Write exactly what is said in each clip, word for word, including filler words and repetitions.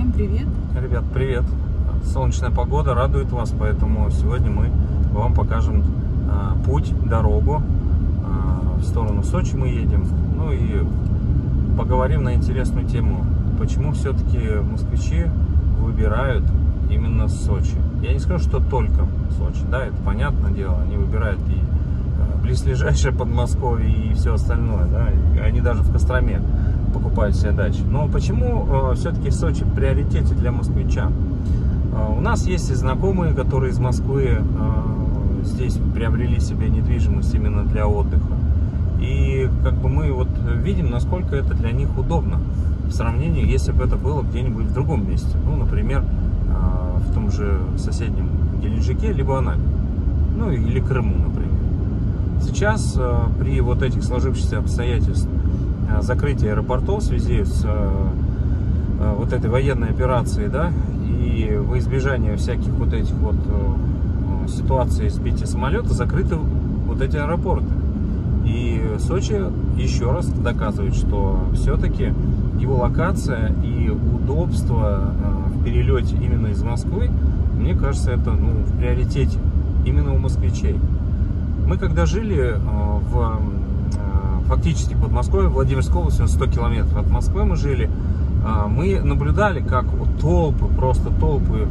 Всем привет. Ребят, привет. Солнечная погода радует вас, поэтому сегодня мы вам покажем э, путь, дорогу. Э, в сторону Сочи мы едем. Ну и поговорим на интересную тему. Почему все-таки москвичи выбирают именно Сочи? Я не скажу, что только Сочи. Да, это понятное дело. Они выбирают и близлежащее Подмосковье и все остальное, да? Они даже в Костроме покупают себе дачи. Но почему э, все-таки Сочи в приоритете для москвича? Э, у нас есть и знакомые, которые из Москвы э, здесь приобрели себе недвижимость именно для отдыха. И как бы мы вот видим, насколько это для них удобно в сравнении, если бы это было где-нибудь в другом месте. Ну, например, э, в том же соседнем Геленджике, либо Анапе, ну или Крыму, например. Сейчас э, при вот этих сложившихся обстоятельствах закрытие аэропортов в связи с э, вот этой военной операцией, да, и во избежание всяких вот этих вот э, ситуаций сбития самолета закрыты вот эти аэропорты. И Сочи еще раз доказывает, что все-таки его локация и удобство э, в перелете именно из Москвы, мне кажется, это, ну, в приоритете именно у москвичей. Мы когда жили э, в фактически под Москвой, Владимирской областью, сто километров от Москвы мы жили, мы наблюдали, как толпы, просто толпы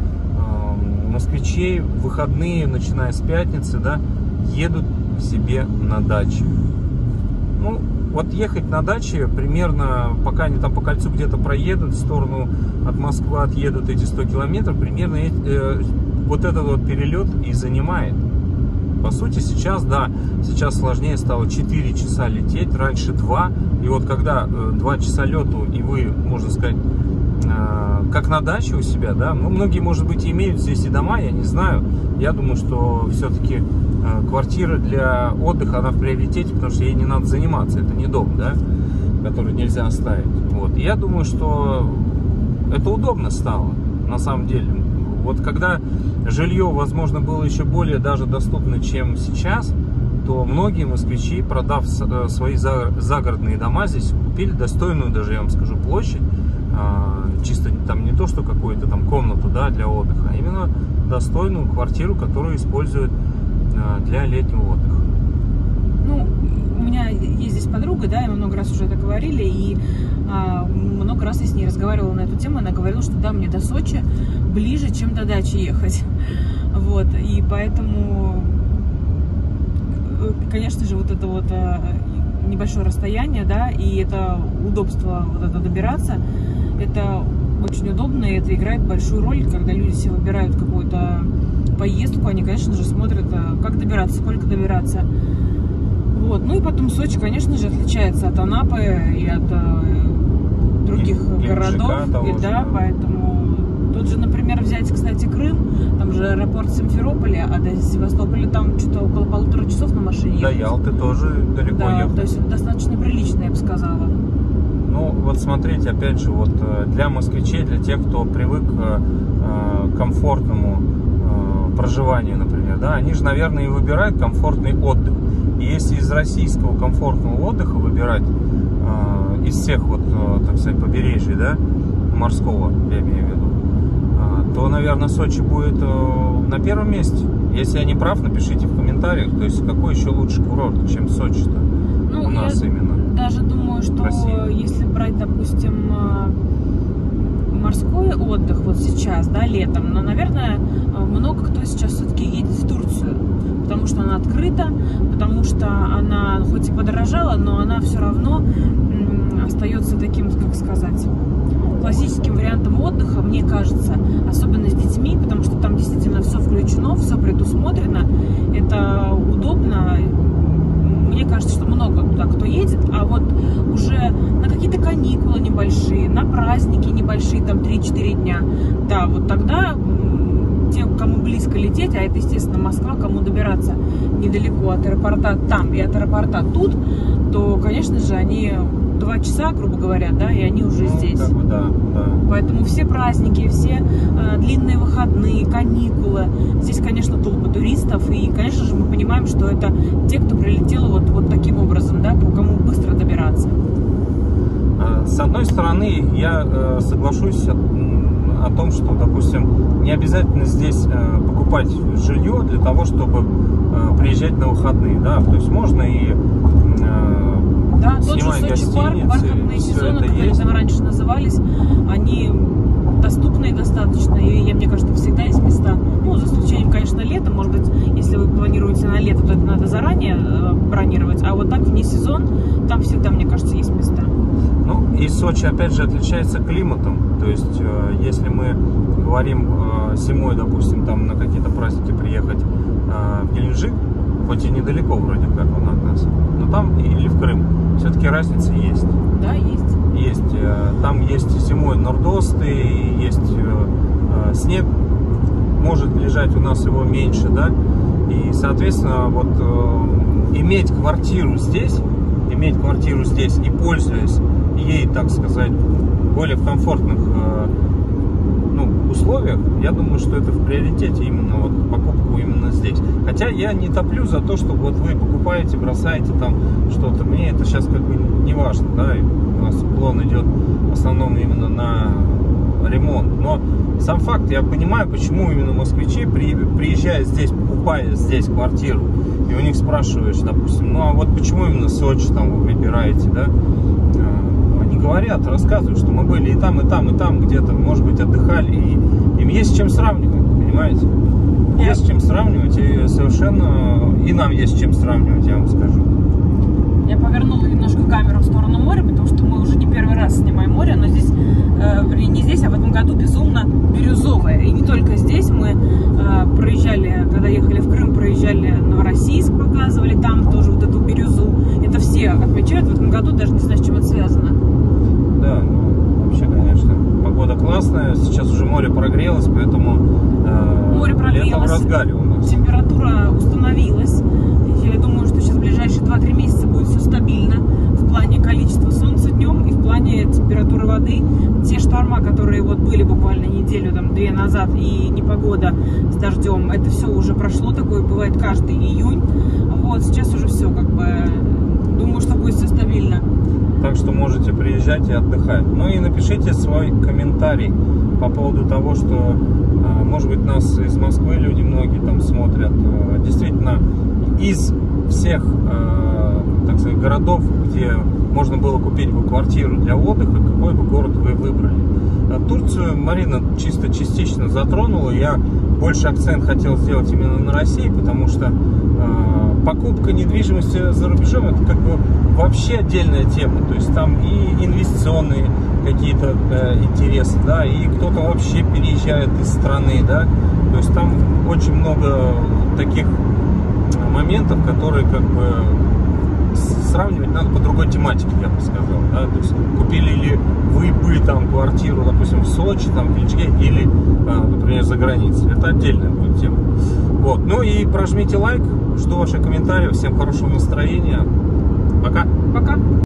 москвичей в выходные, начиная с пятницы, да, едут к себе на дачи. Ну, вот ехать на дачи примерно, пока они там по кольцу где-то проедут, в сторону от Москвы отъедут эти сто километров, примерно э, вот этот вот перелет и занимает. По сути, сейчас, да, сейчас сложнее стало четыре часа лететь, раньше два. И вот когда два часа лету, и вы, можно сказать, как на даче у себя, да, ну, многие, может быть, имеют здесь и дома, я не знаю. Я думаю, что все-таки квартира для отдыха, она в приоритете, потому что ей не надо заниматься. Это не дом, да, который нельзя оставить. Вот. И я думаю, что это удобно стало, на самом деле. Вот когда жилье, возможно, было еще более даже доступно, чем сейчас, то многие москвичи, продав свои загородные дома, здесь купили достойную, даже я вам скажу, площадь, чисто там не то, что какую-то там комнату, да, для отдыха, а именно достойную квартиру, которую используют для летнего отдыха. Ну, у меня есть здесь подруга, да, и мы много раз уже это говорили, и а, много раз я с ней разговаривала на эту тему, она говорила, что да, мне до Сочи ближе, чем до дачи ехать, вот, и поэтому, конечно же, вот это вот небольшое расстояние, да, и это удобство вот это добираться, это очень удобно, и это играет большую роль, когда люди себе выбирают какую-то поездку, они, конечно же, смотрят, как добираться, сколько добираться. Вот. Ну и потом Сочи, конечно же, отличается от Анапы и от э, других и городов. И, же, да, да. Поэтому тут же, например, взять, кстати, Крым, там же аэропорт Симферополя, а до Севастополя там что-то около полутора часов на машине ехать. До Ялты тоже далеко да, ехать. То есть достаточно прилично, я бы сказала. Ну вот смотрите, опять же, вот для москвичей, для тех, кто привык к комфортному проживанию, например, да, они же, наверное, и выбирают комфортный отдых. И если из российского комфортного отдыха выбирать, э, из всех вот, э, так сказать, побережья, да, морского, я имею в виду, э, то, наверное, Сочи будет э, на первом месте. Если я не прав, напишите в комментариях, то есть какой еще лучше курорт, чем Сочи-то, ну, у нас именно. Даже думаю, что если брать, допустим, морской отдых вот сейчас, да, летом, но, наверное, много кто сейчас все-таки едет в Турцию, потому что она открыта, потому что она хоть и подорожала, но она все равно остается таким, как сказать, классическим вариантом отдыха, мне кажется, особенно с детьми, потому что там действительно все включено, все предусмотрено, это удобно. Мне кажется, что много туда кто едет, а вот уже на какие-то каникулы небольшие, на праздники небольшие, там три-четыре дня, да, вот тогда те, кому близко лететь, а это, естественно, Москва, кому добираться недалеко от аэропорта там и от аэропорта тут, то, конечно же, они два часа, грубо говоря, да, и они уже ну, здесь. Как бы, да, да. Поэтому все праздники, все э, длинные выходные, каникулы. Здесь, конечно, толпа туристов. И, конечно же, мы понимаем, что это те, кто прилетел вот, вот таким образом, да, по кому быстро добираться. С одной стороны, я соглашусь о том, что, допустим, не обязательно здесь покупать жилье для того, чтобы приезжать на выходные, да, то есть можно и да, снимать гостиницы, Сочи парк, парковые сезоны, как они там раньше назывались, они доступные достаточно, и, мне кажется, всегда есть места, ну, за исключением, конечно, лета, может быть, если вы планируете на лето, то это надо заранее бронировать, а вот так вне сезон, там всегда, мне кажется, есть места. Ну, и Сочи, опять же, отличается климатом, то есть, если мы говорим зимой, допустим, там на какие-то праздники приехать в Геленджик, хоть и недалеко вроде как он от нас, но там или в Крым, все-таки разница есть. Да, есть. Есть. Там есть зимой нордосты, есть снег, может лежать, у нас его меньше, да, и, соответственно, вот иметь квартиру здесь, иметь квартиру здесь и пользуясь ей, так сказать, более в комфортных ну, условиях, я думаю, что это в приоритете именно вот покупку именно здесь. Хотя я не топлю за то, что вот вы покупаете, бросаете там что-то, мне это сейчас как бы не важно, да, и у нас уклон идет в основном именно на ремонт. Но сам факт, я понимаю, почему именно москвичи, приезжая здесь, покупая здесь квартиру, и у них спрашиваешь, допустим, ну а вот почему именно Сочи там вы выбираете, да? Они говорят, рассказывают, что мы были и там, и там, и там где-то, может быть, отдыхали, и им есть с чем сравнивать, понимаете? Есть с чем сравнивать, и совершенно, и нам есть с чем сравнивать, я вам скажу. Я повернула немножко камеру в сторону моря, потому что мы уже не первый раз снимаем море, но здесь, э, не здесь, а в этом году безумно бирюзовое. И не только здесь. Мы э, проезжали, когда ехали в Крым, проезжали Новороссийск, показывали там тоже вот эту бирюзу. Это все отмечают в этом году, даже не знаю, с чем это связано. Да, ну, вообще, конечно, погода классная. Сейчас уже море прогрелось, поэтому э, море прогрелось, лето в разгаре у нас. Температура установилась. Я думаю, что сейчас в ближайшие два-три месяца будет все стабильно в плане количества солнца днем и в плане температуры воды. Те шторма, которые вот были буквально неделю, там, две назад, и непогода с дождем, это все уже прошло, такое бывает каждый июнь. Вот, сейчас уже все, как бы, думаю, что будет все стабильно. Так что можете приезжать и отдыхать. Ну и напишите свой комментарий по поводу того, что, может быть, нас из Москвы люди многие там смотрят. Действительно, из всех, так сказать, городов, где можно было купить бы квартиру для отдыха, какой бы город вы выбрали. Турцию Марина чисто частично затронула. Я больше акцент хотел сделать именно на России, потому что покупка недвижимости за рубежом – это как бы вообще отдельная тема. То есть там и инвестиционные какие-то интересы, да, и кто-то вообще переезжает из страны, да. То есть там очень много таких моментов, которые как бы сравнивать надо по другой тематике, я бы сказал, да? То есть купили ли вы бы там квартиру, допустим, в Сочи, там в Геленджике или, например, за границей, это отдельная будет тема. Вот, ну и прожмите лайк, жду ваших комментариев, всем хорошего настроения, пока. Пока.